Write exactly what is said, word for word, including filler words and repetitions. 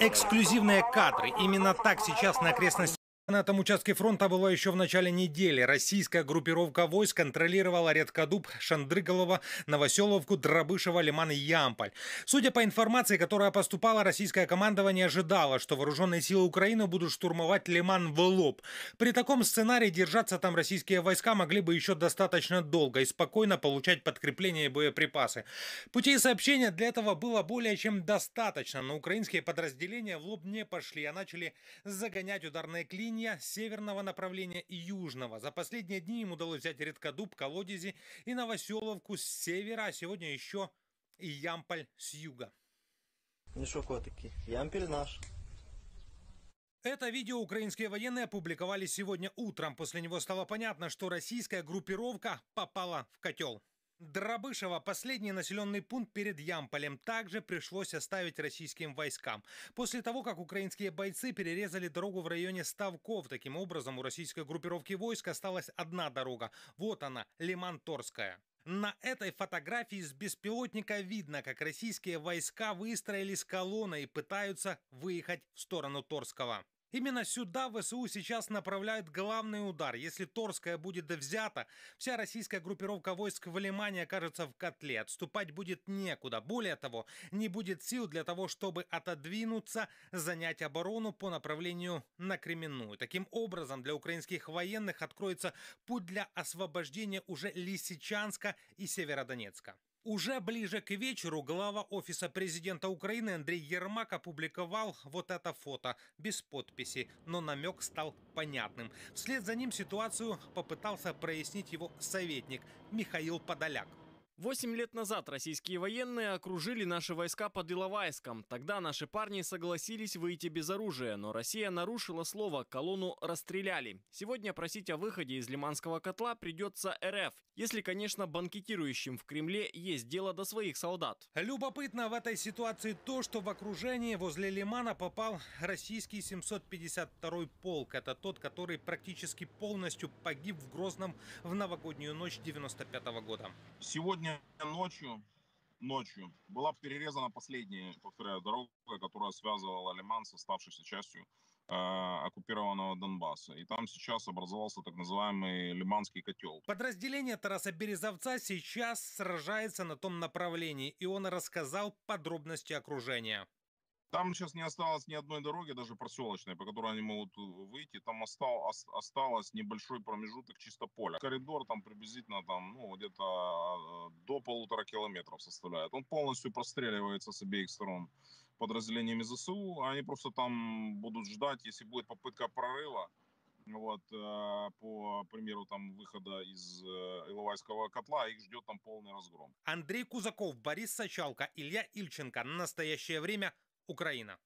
Эксклюзивные кадры. Именно так сейчас на окрестностях. На этом участке фронта была еще в начале недели. Российская группировка войск контролировала Редкодуб, Шандрыголово, Новоселовку, Дробышево, Лиман и Ямполь. Судя по информации, которая поступала, российское командование ожидало, что вооруженные силы Украины будут штурмовать Лиман в лоб. При таком сценарии держаться там российские войска могли бы еще достаточно долго и спокойно получать подкрепление и боеприпасы. Путей сообщения для этого было более чем достаточно, но украинские подразделения в лоб не пошли, а начали загонять ударные клинья северного направления и южного. За последние дни им удалось взять Редкодуб, Колодези и Новоселовку с севера, а сегодня еще и Ямполь с юга. Ну что, котики, Ямполь наш. Это видео украинские военные опубликовали сегодня утром. После него стало понятно, что российская группировка попала в котел. Дробышево, последний населенный пункт перед Ямполем, также пришлось оставить российским войскам. После того, как украинские бойцы перерезали дорогу в районе Ставков, таким образом у российской группировки войск осталась одна дорога. Вот она, Лиман-Торская. На этой фотографии с беспилотника видно, как российские войска выстроились колонной и пытаются выехать в сторону Торского. Именно сюда ВСУ сейчас направляют главный удар. Если Торская будет взята, вся российская группировка войск в Лимане окажется в котле. Отступать будет некуда. Более того, не будет сил для того, чтобы отодвинуться, занять оборону по направлению на Кременную. Таким образом, для украинских военных откроется путь для освобождения уже Лисичанска и Северодонецка. Уже ближе к вечеру глава Офиса президента Украины Андрей Ермак опубликовал вот это фото без подписи, но намек стал понятным. Вслед за ним ситуацию попытался прояснить его советник Михаил Подоляк. Восемь лет назад российские военные окружили наши войска под Иловайском. Тогда наши парни согласились выйти без оружия, но Россия нарушила слово, колонну расстреляли. Сегодня просить о выходе из Лиманского котла придется РФ, если, конечно, банкетирующим в Кремле есть дело до своих солдат. Любопытно в этой ситуации то, что в окружении возле Лимана попал российский семьсот пятьдесят второй полк. Это тот, который практически полностью погиб в Грозном в новогоднюю ночь девяносто пятого года. Сегодня Ночью, ночью была перерезана последняя, повторяю, дорога, которая связывала Лиман с оставшейся частью э, оккупированного Донбасса. И там сейчас образовался так называемый Лиманский котел. Подразделение Тараса Березовца сейчас сражается на том направлении, и он рассказал подробности окружения. Там сейчас не осталось ни одной дороги, даже проселочной, по которой они могут выйти. Там осталось, осталось небольшой промежуток чисто поля. Коридор там приблизительно там, ну, где-то до полутора километров составляет. Он полностью простреливается с обеих сторон подразделениями ЗСУ. Они просто там будут ждать, если будет попытка прорыва. Вот, по примеру там выхода из Иловайского котла, их ждет там полный разгром. Андрей Кузаков, Борис Сачалка, Илья Ильченко. Настоящее время. Украина.